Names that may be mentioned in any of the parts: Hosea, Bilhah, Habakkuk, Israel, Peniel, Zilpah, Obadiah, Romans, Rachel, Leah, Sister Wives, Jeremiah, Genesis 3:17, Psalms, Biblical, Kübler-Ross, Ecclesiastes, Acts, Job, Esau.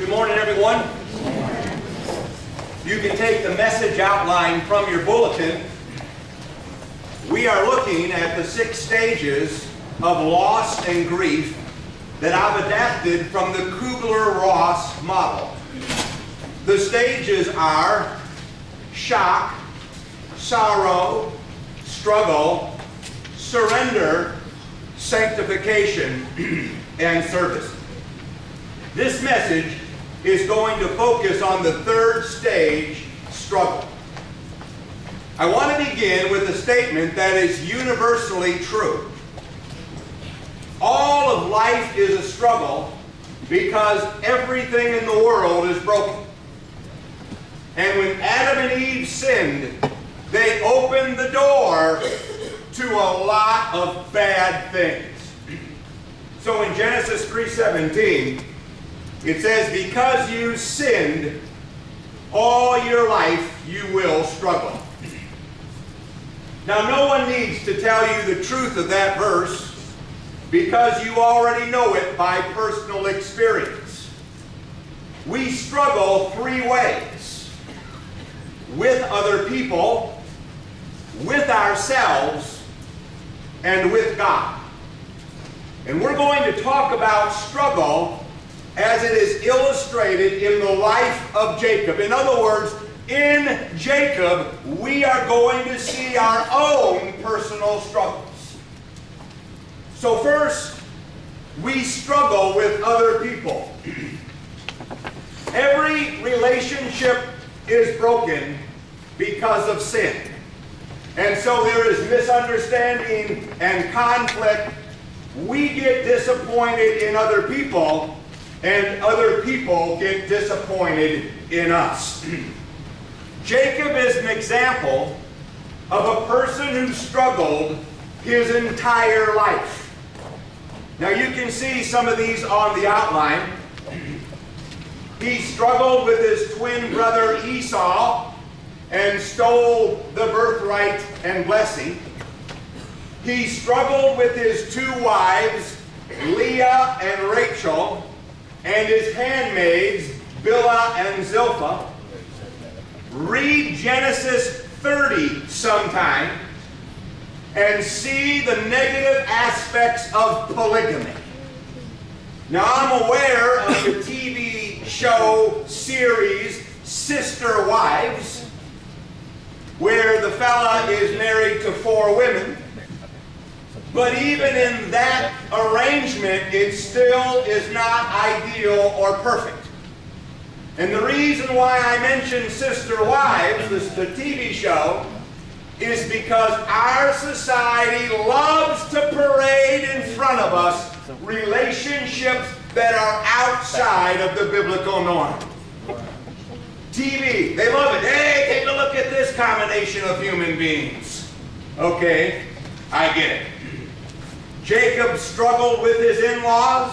Good morning, everyone. You can take the message outline from your bulletin. We are looking at the 6 stages of loss and grief that I've adapted from the Kübler-Ross model. The stages are shock, sorrow, struggle, surrender, sanctification, and service. This message is going to focus on the 3rd stage, struggle. I want to begin with a statement that is universally true. All of life is a struggle because everything in the world is broken. And when Adam and Eve sinned, they opened the door to a lot of bad things. So in Genesis 3:17, it says, because you sinned, all your life you will struggle. Now, no one needs to tell you the truth of that verse because you already know it by personal experience. We struggle 3 ways: with other people, with ourselves, and with God. And we're going to talk about struggle as it is illustrated in the life of Jacob. In other words, in Jacob, we are going to see our own personal struggles. So first, we struggle with other people. Every relationship is broken because of sin. And so there is misunderstanding and conflict. We get disappointed in other people, and other people get disappointed in us. Jacob is an example of a person who struggled his entire life. Now you can see some of these on the outline. He struggled with his twin brother Esau and stole the birthright and blessing. He struggled with his 2 wives, Leah and Rachel, and his handmaids, Bilhah and Zilpah. Read Genesis 30 sometime and see the negative aspects of polygamy. Now, I'm aware of the TV show series Sister Wives, where the fella is married to 4 women. But even in that arrangement, it still is not ideal or perfect. And the reason why I mentioned Sister Wives, the TV show, is because our society loves to parade in front of us relationships that are outside of the biblical norm. TV, they love it. Hey, take a look at this combination of human beings. Okay, I get it. Jacob struggled with his in-laws.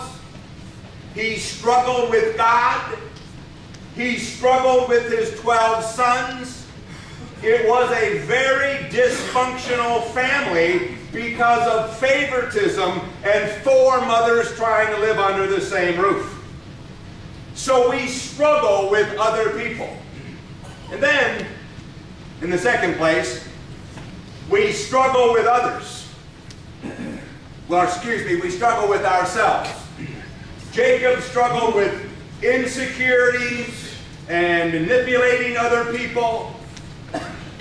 He struggled with God. He struggled with his 12 sons. It was a very dysfunctional family because of favoritism and 4 mothers trying to live under the same roof. So we struggle with other people. And then, in the second place, we struggle with others. We struggle with ourselves. Jacob struggled with insecurities and manipulating other people.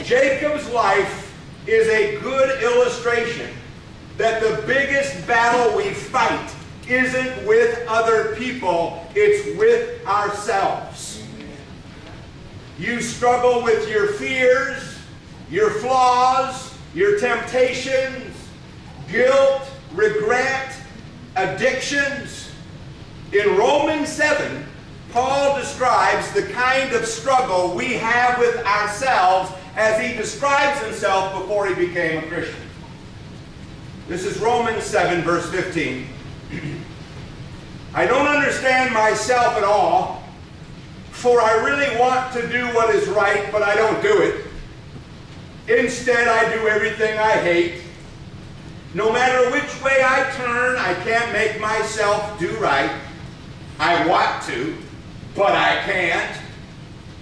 Jacob's life is a good illustration that the biggest battle we fight isn't with other people, it's with ourselves. You struggle with your fears, your flaws, your temptations, guilt, regret, addictions. In Romans 7, Paul describes the kind of struggle we have with ourselves as he describes himself before he became a Christian. This is Romans 7, verse 15. I don't understand myself at all, for I really want to do what is right, but I don't do it. Instead, I do everything I hate. No matter which way I turn, I can't make myself do right. I want to, but I can't.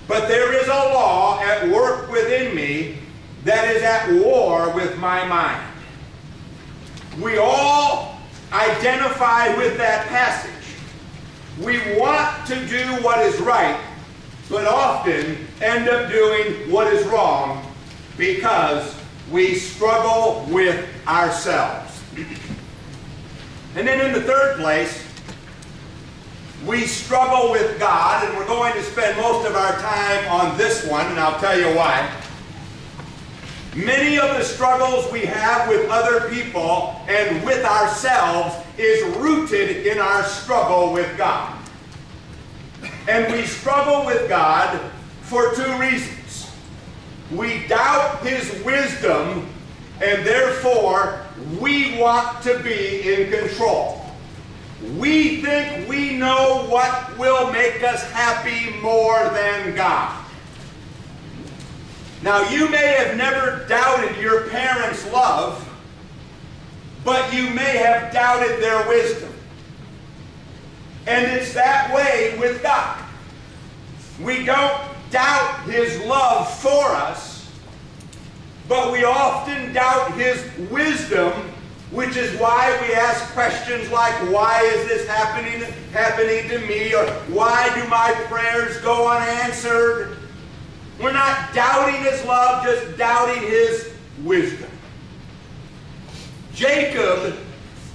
But there is a law at work within me that is at war with my mind. We all identify with that passage. We want to do what is right, but often end up doing what is wrong because we struggle with ourselves. And then in the third place, we struggle with God, and we're going to spend most of our time on this one, and I'll tell you why. Many of the struggles we have with other people and with ourselves is rooted in our struggle with God. And we struggle with God for two reasons. We doubt His wisdom, and therefore we want to be in control. We think we know what will make us happy more than God. Now, you may have never doubted your parents' love, but you may have doubted their wisdom. And it's that way with God. We don't doubt His love for us, but we often doubt His wisdom, which is why we ask questions like, why is this happening to me? Or why do my prayers go unanswered? We're not doubting His love, just doubting His wisdom. Jacob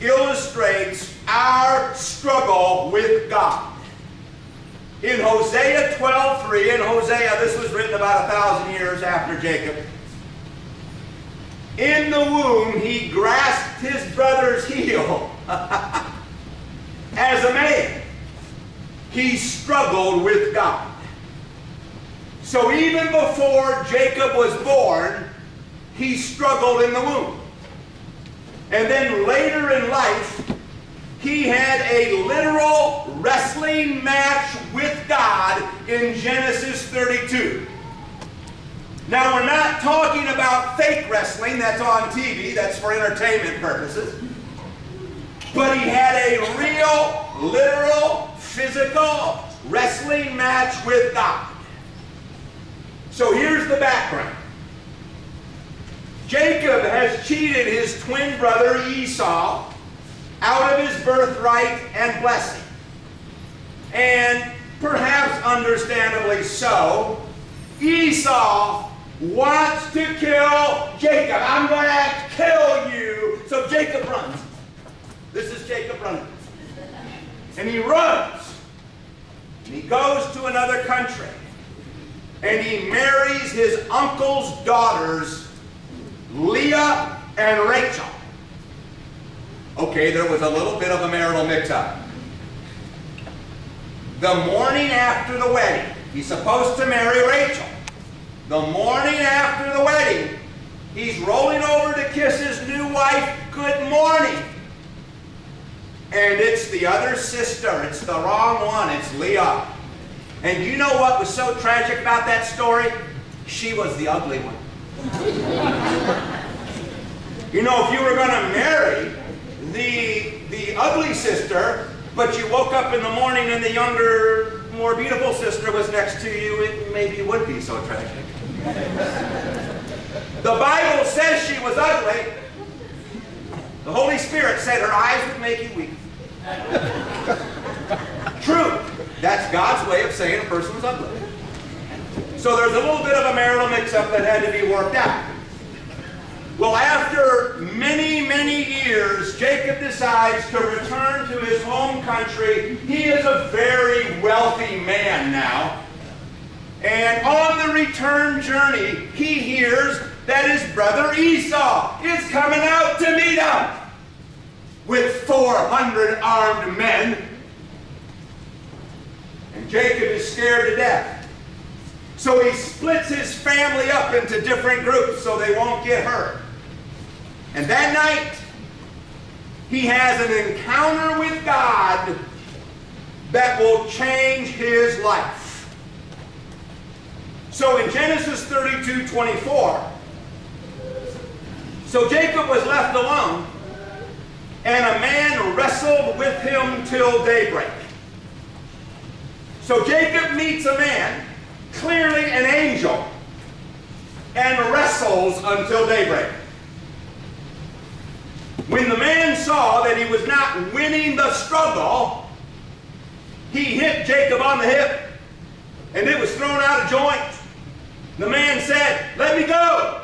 illustrates our struggle with God. In Hosea 12:3, in Hosea, this was written about 1,000 years after Jacob. In the womb, he grasped his brother's heel. As a man, he struggled with God. So even before Jacob was born, he struggled in the womb. And then later in life, he had a literal wrestling match with God in Genesis 32. Now, we're not talking about fake wrestling that's on TV, that's for entertainment purposes. But he had a real, literal, physical wrestling match with God. So here's the background. Jacob has cheated his twin brother Esau out of his birthright and blessing. And perhaps understandably so, Esau wants to kill Jacob. I'm going to have to kill you. So Jacob runs. This is Jacob running. And he runs. And he goes to another country. And he marries his uncle's daughters, Leah and Rachel. Okay, there was a little bit of a marital mix-up. The morning after the wedding, he's supposed to marry Rachel. The morning after the wedding, he's rolling over to kiss his new wife good morning. And it's the other sister. It's the wrong one. It's Leah. And you know what was so tragic about that story? She was the ugly one. You know, if you were going to marry the ugly sister, but you woke up in the morning and the younger, more beautiful sister was next to you, it maybe would be so tragic. The Bible says she was ugly. The Holy Spirit said her eyes would make you weak. True. That's God's way of saying a person was ugly. So there's a little bit of a marital mix-up that had to be worked out. Well, after many, many years, Jacob decides to return to his home country. He is a very wealthy man now. And on the return journey, he hears that his brother Esau is coming out to meet him with 400 armed men. And Jacob is scared to death. So he splits his family up into different groups so they won't get hurt. And that night, he has an encounter with God that will change his life. So in Genesis 32:24, so Jacob was left alone, and a man wrestled with him till daybreak. So Jacob meets a man, clearly an angel, and wrestles until daybreak. When the man saw that he was not winning the struggle, he hit Jacob on the hip, and it was thrown out of joint. The man said, "Let me go.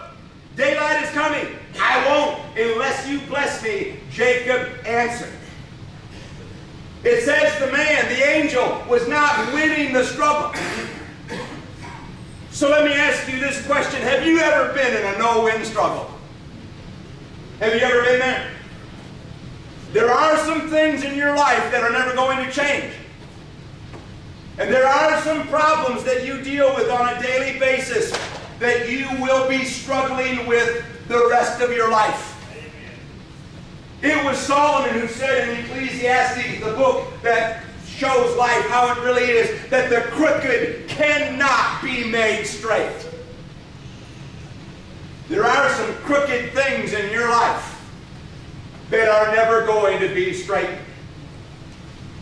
Daylight is coming. I won't unless you bless me." Jacob answered. It says the man, the angel, was not winning the struggle. So let me ask you this question. Have you ever been in a no-win struggle? Have you ever been there? There are some things in your life that are never going to change. And there are some problems that you deal with on a daily basis that you will be struggling with the rest of your life. It was Solomon who said in Ecclesiastes, the book that shows life how it really is, that the crooked cannot be made straight. There are some crooked things in your life that are never going to be straight.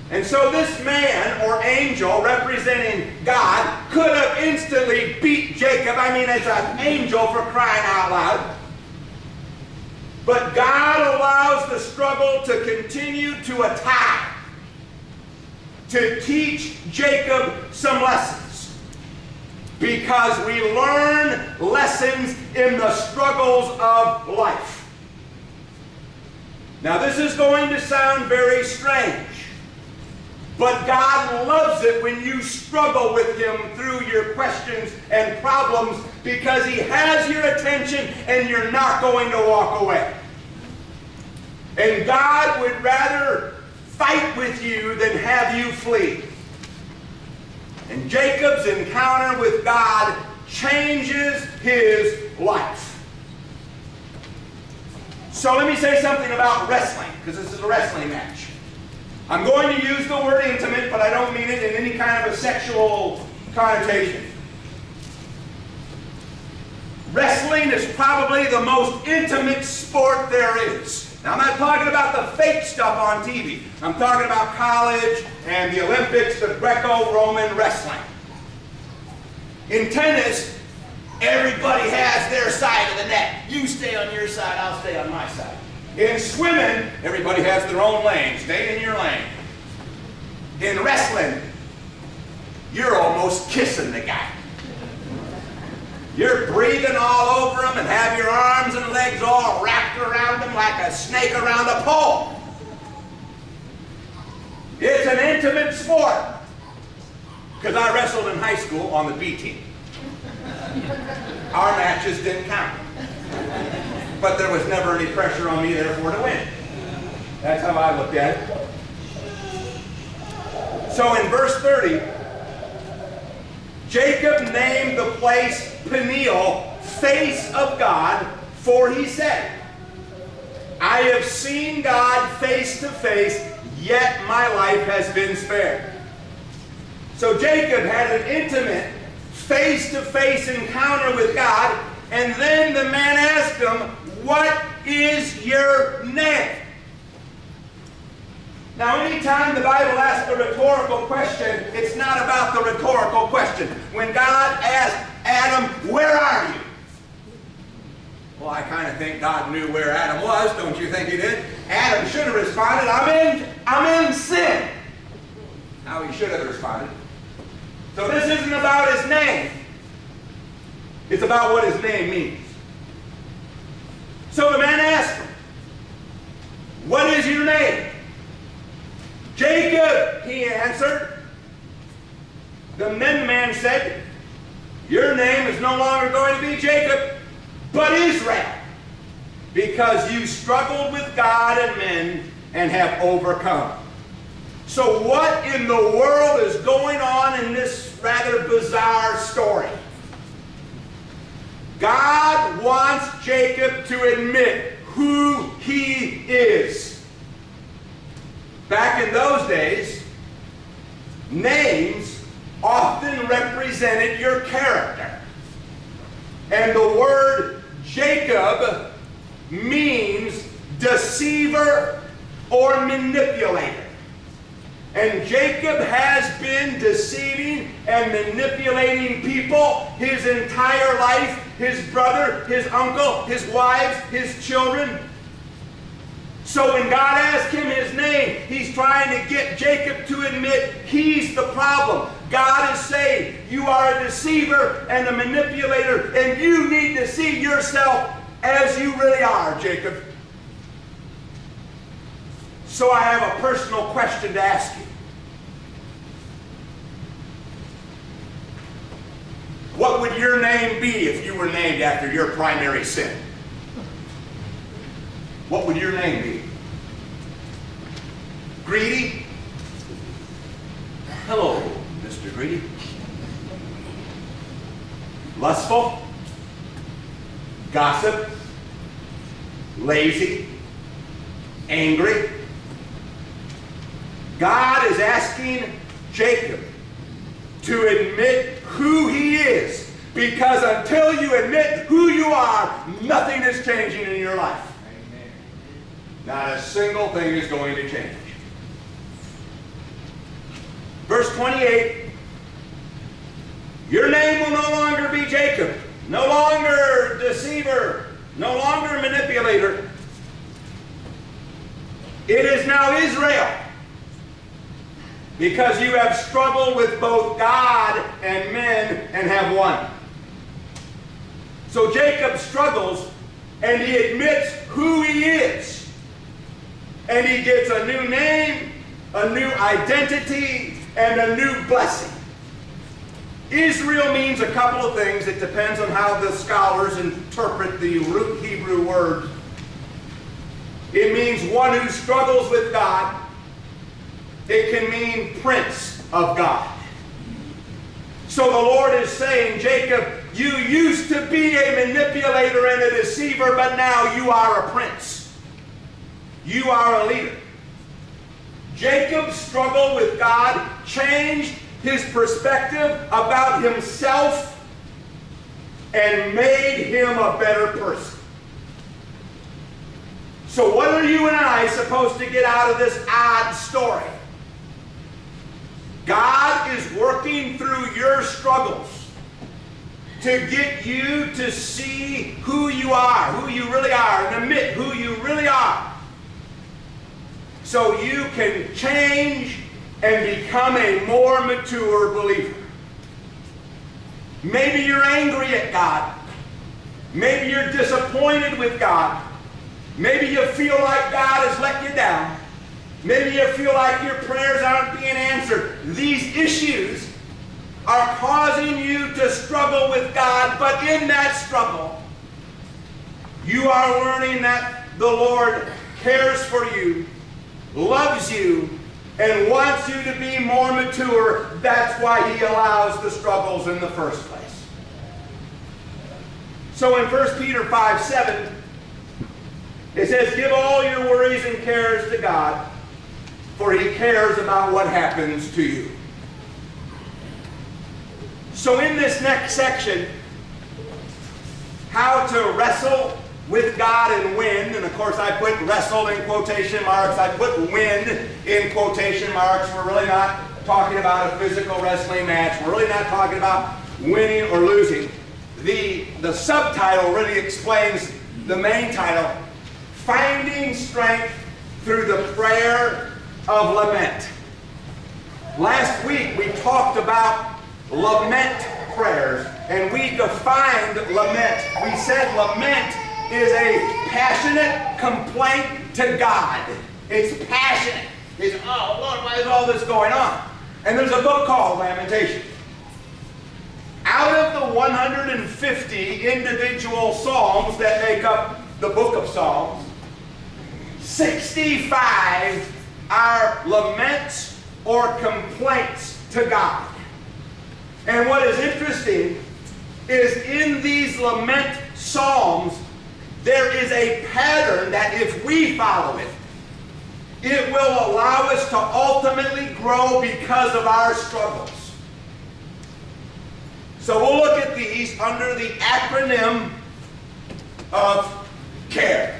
And so this man or angel representing God could have instantly beat Jacob. I mean, it's an angel for crying out loud. But God allows the struggle to continue to a tie, to teach Jacob some lessons, because we learn lessons in the struggles of life. Now, this is going to sound very strange, but God loves it when you struggle with Him through your questions and problems, because He has your attention and you're not going to walk away. And God would rather fight with you than have you flee. And Jacob's encounter with God changes his life. So let me say something about wrestling, because this is a wrestling match. I'm going to use the word intimate, but I don't mean it in any kind of a sexual connotation. Wrestling is probably the most intimate sport there is. Now, I'm not talking about the fake stuff on TV. I'm talking about college and the Olympics, the Greco-Roman wrestling. In tennis, everybody has their side of the net. You stay on your side, I'll stay on my side. In swimming, everybody has their own lane. Stay in your lane. In wrestling, you're almost kissing the guy. You're breathing all over him and have your arms and legs all wrapped around him like a snake around a pole. It's an intimate sport. Because I wrestled in high school on the B team. Our matches didn't count. But there was never any pressure on me, therefore, to win. That's how I looked at it. So in verse 30, Jacob named the place Peniel, face of God, for he said, "I have seen God face to face, yet my life has been spared." So Jacob had an intimate face-to-face encounter with God, and then the man asked him, "What is your name?" Now, anytime the Bible asks a rhetorical question, it's not about the rhetorical question. When God asked Adam, "Where are you?" Well, I kind of think God knew where Adam was. Don't you think He did? Adam should have responded, I'm in sin. Now, he should have responded. So this isn't about his name. It's about what his name means. So the man asked him, "What is your name?" "Jacob," he answered. Then the man said, "Your name is no longer going to be Jacob, but Israel, because you struggled with God and men and have overcome." So what in the world is going on in this rather bizarre story? God wants Jacob to admit who he is. Back in those days, names often represented your character. And the word Jacob means deceiver or manipulator. And Jacob has been deceiving and manipulating people his entire life. His brother, his uncle, his wives, his children. So when God asks him his name, he's trying to get Jacob to admit he's the problem. God is saying, you are a deceiver and a manipulator, and you need to see yourself as you really are, Jacob. So I have a personal question to ask you. What would your name be if you were named after your primary sin? What would your name be? Greedy? Hello, Mr. Greedy. Lustful? Gossip? Lazy? Angry? God is asking Jacob to admit who he is, because until you admit who you are, nothing is changing in your life. Amen. Not a single thing is going to change. Verse 28, your name will no longer be Jacob, no longer deceiver, no longer manipulator. It is now Israel. Because you have struggled with both God and men and have won. So Jacob struggles and he admits who he is. And he gets a new name, a new identity, and a new blessing. Israel means a couple of things. It depends on how the scholars interpret the root Hebrew word. It means one who struggles with God. It can mean prince of God. So the Lord is saying, Jacob, you used to be a manipulator and a deceiver, but now you are a prince. You are a leader. Jacob's struggle with God changed his perspective about himself and made him a better person. So what are you and I supposed to get out of this odd story? God is working through your struggles to get you to see who you are, who you really are, and admit who you really are. So you can change and become a more mature believer. Maybe you're angry at God. Maybe you're disappointed with God. Maybe you feel like God has let you down. Maybe you feel like your prayers aren't being answered. These issues are causing you to struggle with God, but in that struggle, you are learning that the Lord cares for you, loves you, and wants you to be more mature. That's why He allows the struggles in the first place. So in 1 Peter 5:7, it says, give all your worries and cares to God, for He cares about what happens to you. So in this next section, how to wrestle with God and win, and of course I put wrestle in quotation marks, I put win in quotation marks. We're really not talking about a physical wrestling match. We're really not talking about winning or losing. The subtitle really explains the main title, Finding Strength Through the Prayer of Lament. Last week we talked about lament prayers, and we defined lament. We said lament is a passionate complaint to God. It's passionate. It's, oh Lord, why is all this going on? And there's a book called Lamentations. Out of the 150 individual psalms that make up the book of Psalms, 65 are laments or complaints to God. And what is interesting is in these lament psalms, there is a pattern that if we follow it, it will allow us to ultimately grow because of our struggles. So we'll look at these under the acronym of care.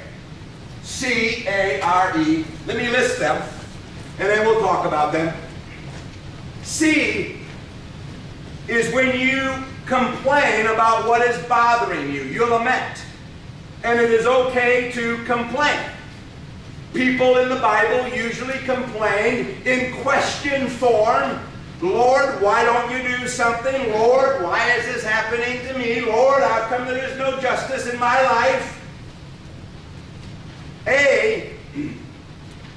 C-A-R-E. Let me list them, and then we'll talk about them. C is when you complain about what is bothering you. You lament. And it is okay to complain. People in the Bible usually complain in question form. Lord, why don't you do something? Lord, why is this happening to me? Lord, how come there is no justice in my life? A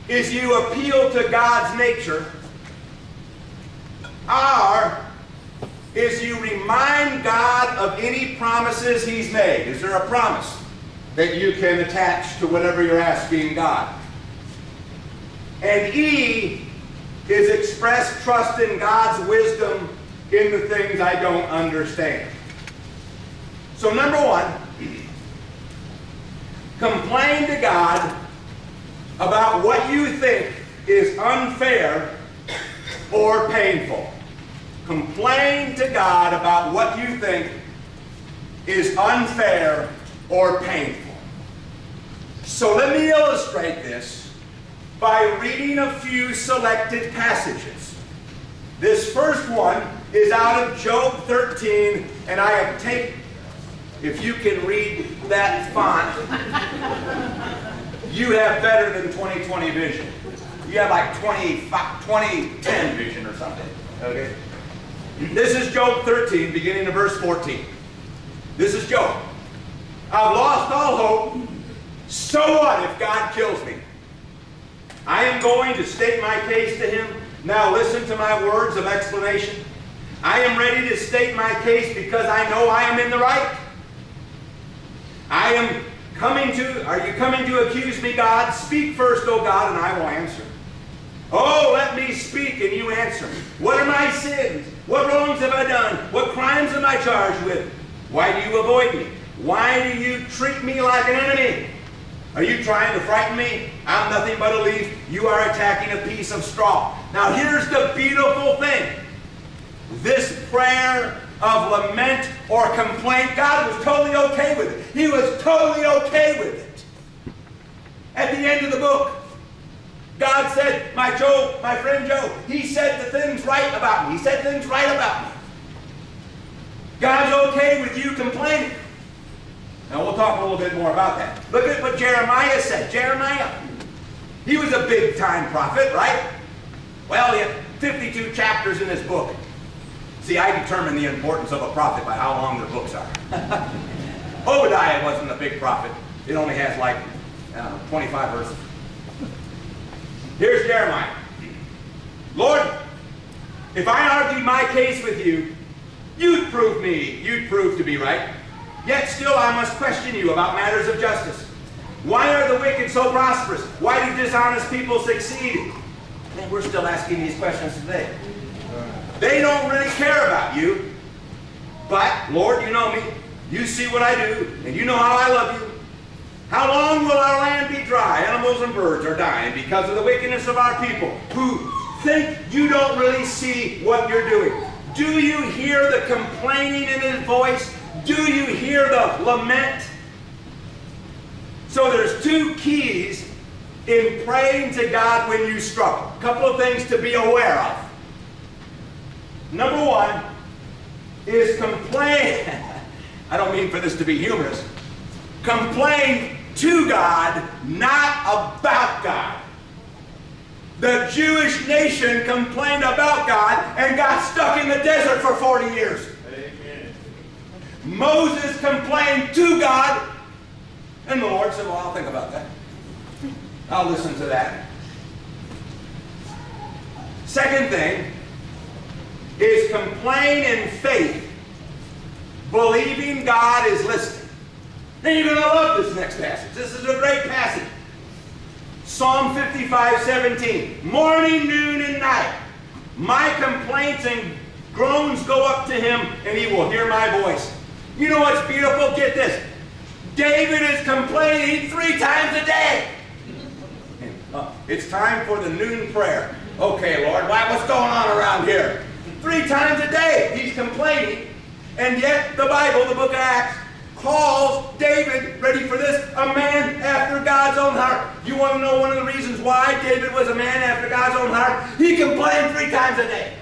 is you appeal to God's nature. R is you remind God of any promises He's made. Is there a promise that you can attach to whatever you're asking God? And E is express trust in God's wisdom in the things I don't understand. So number one, complain to God about what you think is unfair or painful. Complain to God about what you think is unfair or painful. So let me illustrate this by reading a few selected passages. This first one is out of Job 13, and I have taken, if you can read that font, you have better than 20/20 vision. You have like 20/10 vision or something. Okay. This is Job 13, beginning in verse 14. This is Job. I've lost all hope. So what if God kills me? I am going to state my case to Him. Now listen to my words of explanation. I am ready to state my case because I know I am in the right. I am coming to, are you coming to accuse me, God? Speak first, O God, and I will answer. Oh, let me speak and you answer. What are my sins? What wrongs have I done? What crimes am I charged with? Why do you avoid me? Why do you treat me like an enemy? Are you trying to frighten me? I'm nothing but a leaf. You are attacking a piece of straw. Now here's the beautiful thing. This prayer of lament or complaint, God was totally okay with it. He was totally okay with it. At the end of the book, God said, my friend Job, he said the things right about me. He said things right about me. God's okay with you complaining. Now we'll talk a little bit more about that. Look at what Jeremiah said. Jeremiah, he was a big-time prophet, right? Well, he had 52 chapters in his book. See, I determine the importance of a prophet by how long their books are. Obadiah wasn't a big prophet. It only has like 25 verses. Here's Jeremiah. Lord, if I argued my case with you, you'd prove me, you'd prove to be right. Yet still I must question you about matters of justice. Why are the wicked so prosperous? Why do dishonest people succeed? And we're still asking these questions today. They don't really care about you. But, Lord, you know me. You see what I do, and you know how I love you. How long will our land be dry? Animals and birds are dying because of the wickedness of our people who think you don't really see what you're doing. Do you hear the complaining in his voice? Do you hear the lament? So there's two keys in praying to God when you struggle. A couple of things to be aware of. Number one is complain. I don't mean for this to be humorous. Complain to God, not about God. The Jewish nation complained about God and got stuck in the desert for 40 years. Amen. Moses complained to God, and the Lord said, well, I'll think about that. I'll listen to that. Second thing is complain in faith, believing God is listening. And you're going to love this next passage. This is a great passage. Psalm 55:17. Morning, noon, and night, my complaints and groans go up to Him, and He will hear my voice. You know what's beautiful? Get this. David is complaining 3 times a day. It's time for the noon prayer. Okay, Lord, what's going on around here? 3 times a day he's complaining. And yet the Bible, the book of Acts, calls David, ready for this, a man after God's own heart. You want to know one of the reasons why David was a man after God's own heart? He complained 3 times a day.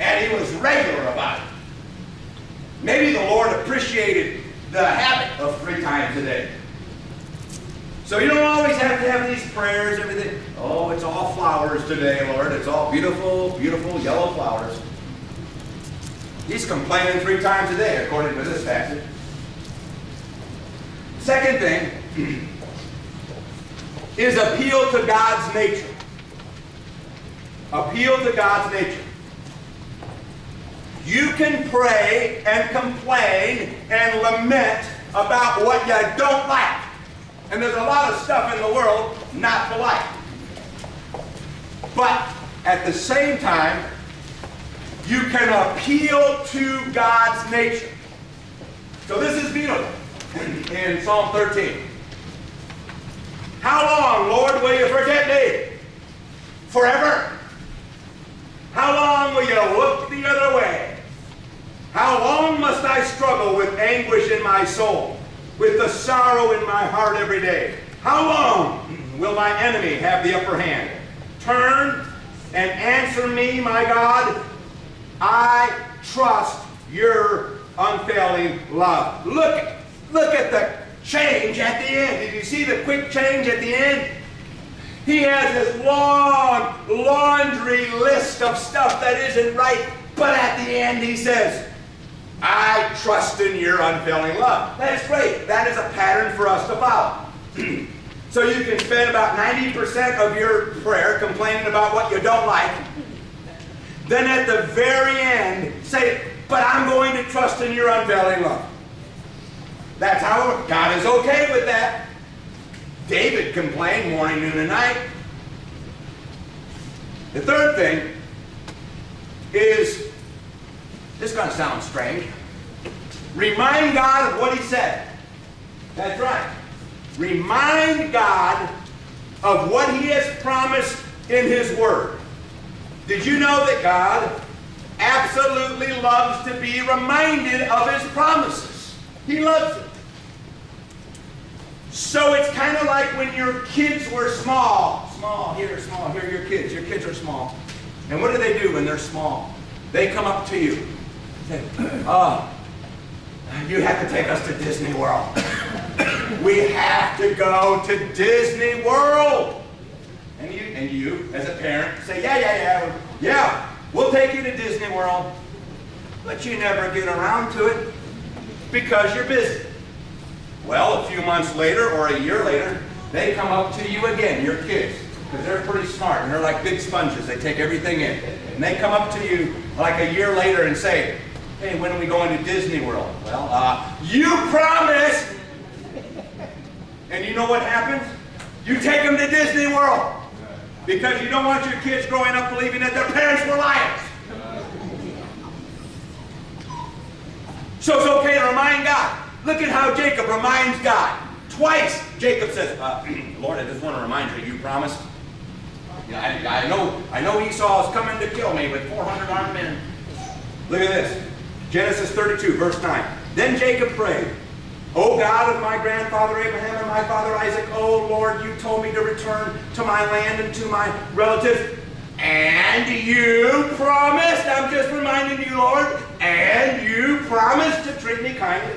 and he was regular about it. Maybe the Lord appreciated the habit of 3 times a day. So you don't always have to have these prayers, everything. Oh, it's all flowers today, Lord. It's all beautiful, beautiful yellow flowers. He's complaining 3 times a day, according to this passage. Second thing is appeal to God's nature. Appeal to God's nature. You can pray and complain and lament about what you don't like. And there's a lot of stuff in the world not to like. But at the same time, you can appeal to God's nature. So this is beautiful in Psalm 13. How long, Lord, will you forget me? Forever. How long will you look the other way? How long must I struggle with anguish in my soul, with the sorrow in my heart every day? How long will my enemy have the upper hand? Turn and answer me, my God. I trust your unfailing love. Look at the change at the end. Did you see the quick change at the end? He has this long laundry list of stuff that isn't right, but at the end he says, I trust in your unfailing love. That's great. That is a pattern for us to follow. So you can spend about 90% of your prayer complaining about what you don't like. Then at the very end, say, but I'm going to trust in your unfailing love. That's how God is okay with that. David complained morning, noon, and night. The third thing is, this is going to sound strange, remind God of what he said. That's right. Remind God of what he has promised in his word. Did you know that God absolutely loves to be reminded of his promises? He loves it. So it's kind of like when your kids were small. Small, here, your kids. Your kids are small. And what do they do when they're small? They come up to you. Say, oh, you have to take us to Disney World. We have to go to Disney World. And you, as a parent, say, yeah, we'll take you to Disney World. But you never get around to it because you're busy. Well, a few months later or a year later, they come up to you again, your kids, because they're pretty smart and they're like big sponges. They take everything in. And they come up to you like a year later and say, hey, when are we going to Disney World? Well, you promised! And you know what happens? You take them to Disney World! Because you don't want your kids growing up believing that their parents were liars. So it's okay to remind God. Look at how Jacob reminds God. Twice Jacob says, Lord, I just want to remind you, you promised. You know, I know Esau is coming to kill me with 400 armed men. Look at this. Genesis 32, verse 9. Then Jacob prayed, O God of my grandfather Abraham and my father Isaac, O Lord, you told me to return to my land and to my relatives. And you promised, I'm just reminding you, Lord, and you promised to treat me kindly.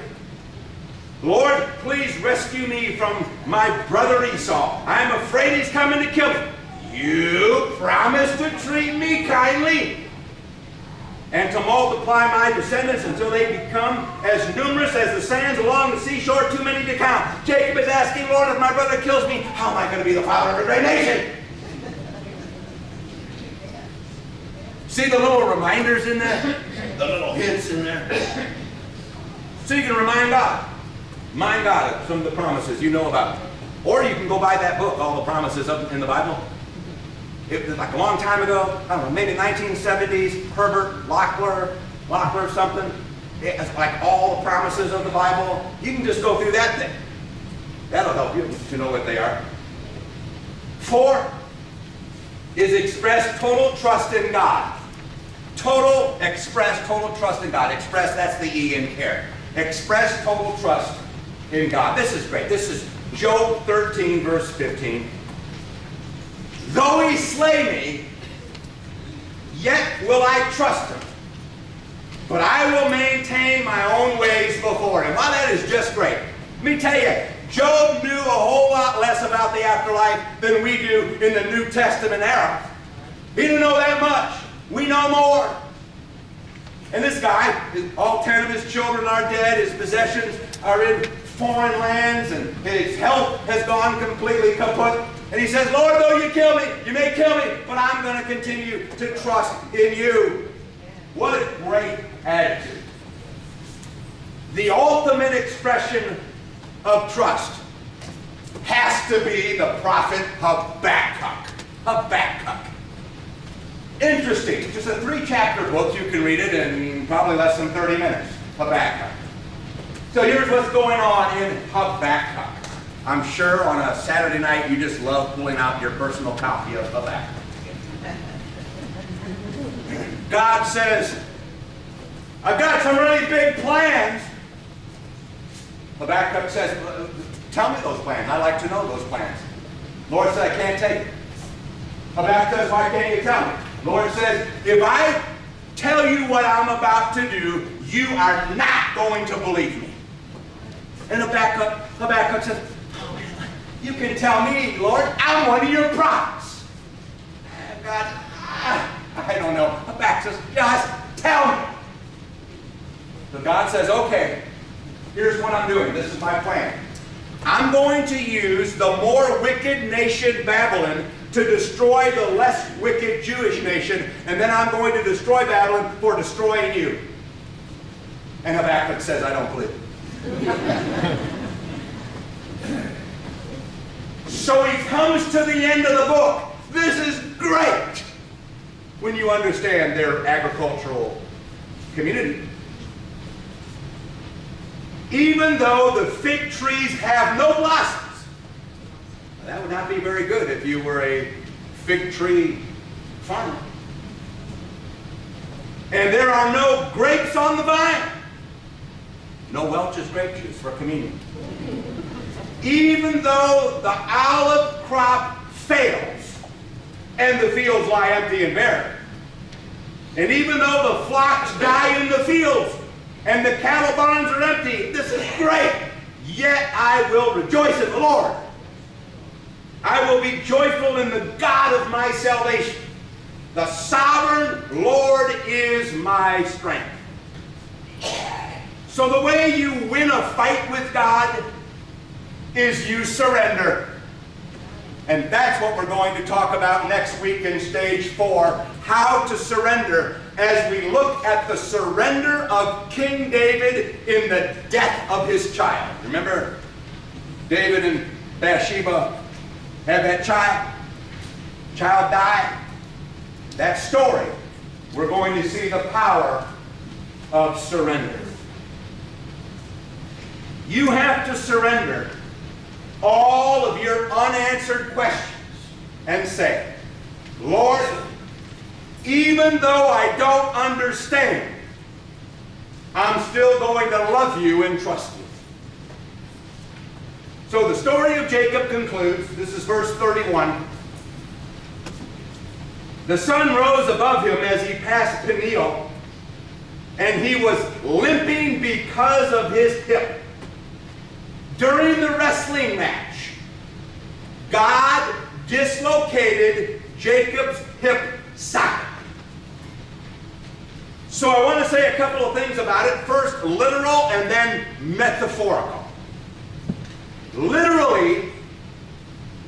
Lord, please rescue me from my brother Esau. I'm afraid he's coming to kill me. You promised to treat me kindly and to multiply my descendants until they become as numerous as the sands along the seashore, too many to count. Jacob is asking, Lord, if my brother kills me, how am I going to be the father of a great nation? See the little reminders in there? The little hints in there? So you can remind God. Mind God of some of the promises you know about. Or you can go buy that book, All the Promises up in the Bible. It was like a long time ago, I don't know, maybe 1970s, Herbert Locklear something. It's like All the Promises of the Bible. You can just go through that thing. That'll help you to know what they are. 4 is express total trust in God. Total trust in God. Express, that's the E in care. Express total trust in God. This is great. This is Job 13, verse 15. Though he slay me, yet will I trust him. But I will maintain my own ways before him. Well, that is just great. Let me tell you, Job knew a whole lot less about the afterlife than we do in the New Testament era. He didn't know that much. We know more. And this guy, all 10 of his children are dead, his possessions are in foreign lands, and his health has gone completely kaput. And he says, Lord, though you kill me, you may kill me, but I'm going to continue to trust in you. What a great attitude. The ultimate expression of trust has to be the prophet Habakkuk. Habakkuk. Interesting. Just a 3-chapter book. You can read it in probably less than 30 minutes. Habakkuk. So here's what's going on in Habakkuk. I'm sure on a Saturday night you just love pulling out your personal copy of Habakkuk. God says, I've got some really big plans. Habakkuk says, tell me those plans. I'd like to know those plans. Lord said, I can't tell you. Habakkuk says, why can't you tell me? Lord says, if I tell you what I'm about to do, you are not going to believe me. And Habakkuk says, oh, you can tell me, Lord, I'm one of your prophets. And God says, I don't know. Habakkuk says, just tell me. So God says, okay, here's what I'm doing. This is my plan. I'm going to use the more wicked nation Babylon to destroy the less wicked Jewish nation, and then I'm going to destroy Babylon for destroying you. And Habakkuk says, I don't believe it. So he comes to the end of the book. This is great when you understand their agricultural community. Even though the fig trees have no blossoms. That would not be very good if you were a fig tree farmer. And there are no grapes on the vine. No Welch's grape juice for communion. Even though the olive crop fails and the fields lie empty and barren. And even though the flocks die in the fields and the cattle barns are empty, this is great. Yet I will rejoice in the Lord. I will be joyful in the God of my salvation. The sovereign Lord is my strength. So the way you win a fight with God is you surrender. And that's what we're going to talk about next week in stage 4, how to surrender, as we look at the surrender of King David in the death of his child. Remember, David and Bathsheba had that child died. That story, we're going to see the power of surrender. You have to surrender all of your unanswered questions and say, Lord, even though I don't understand, I'm still going to love you and trust you. So the story of Jacob concludes. This is verse 31. The sun rose above him as he passed Peniel, and he was limping because of his hip. During the wrestling match, God dislocated Jacob's hip socket. So I want to say a couple of things about it. First, literal, and then metaphorical. Literally,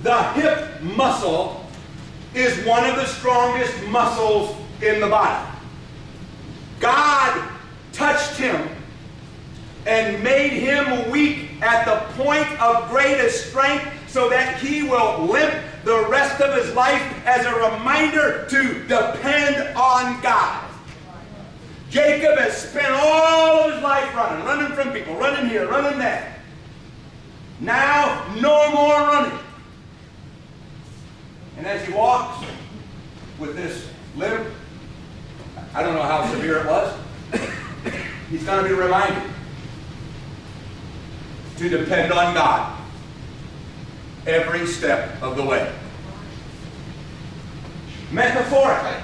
the hip muscle is one of the strongest muscles in the body. God touched him and made him weak at the point of greatest strength so that he will limp the rest of his life as a reminder to depend on God. Jacob has spent all of his life running from people, running here, running there. Now, no more running. And as he walks with this limp, I don't know how severe it was, he's going to be reminded to depend on God every step of the way. Metaphorically,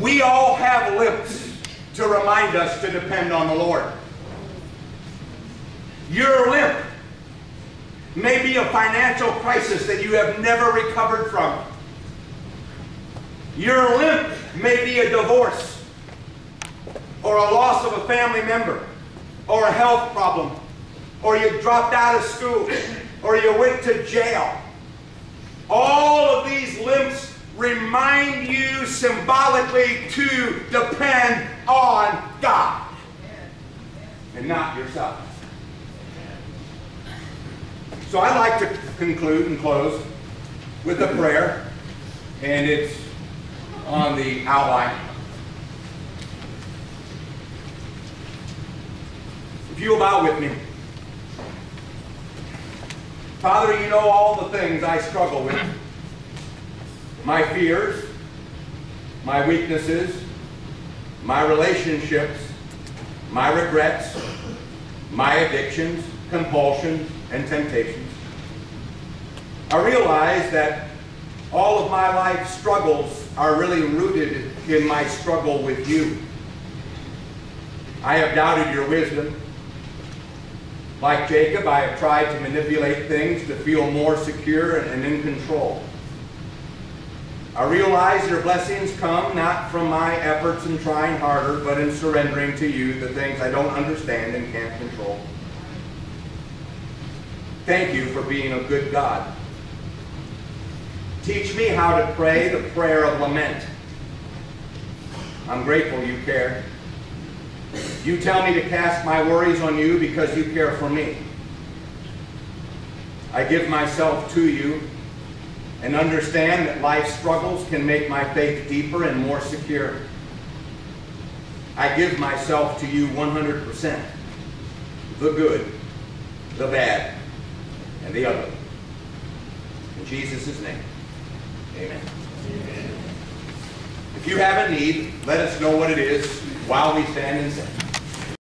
We all have lips to remind us to depend on the Lord. Your limp may be a financial crisis that you have never recovered from. Your limp may be a divorce or a loss of a family member or a health problem or you dropped out of school or you went to jail. All of these limps remind you symbolically to depend on God and not yourself. So I'd like to conclude and close with a prayer, and it's on the outline. If you'll bow with me. Father, you know all the things I struggle with. My fears, my weaknesses, my relationships, my regrets, my addictions, compulsions, and temptations. I realize that all of my life struggles are really rooted in my struggle with you. I have doubted your wisdom. Like Jacob, I have tried to manipulate things to feel more secure and in control. I realize your blessings come not from my efforts in trying harder, but in surrendering to you the things I don't understand and can't control. Thank you for being a good God. Teach me how to pray the prayer of lament. I'm grateful you care. You tell me to cast my worries on you because you care for me. I give myself to you and understand that life's struggles can make my faith deeper and more secure. I give myself to you 100%, the good, the bad, and the other. In Jesus' name, amen. Amen. If you have a need, let us know what it is while we stand and sing.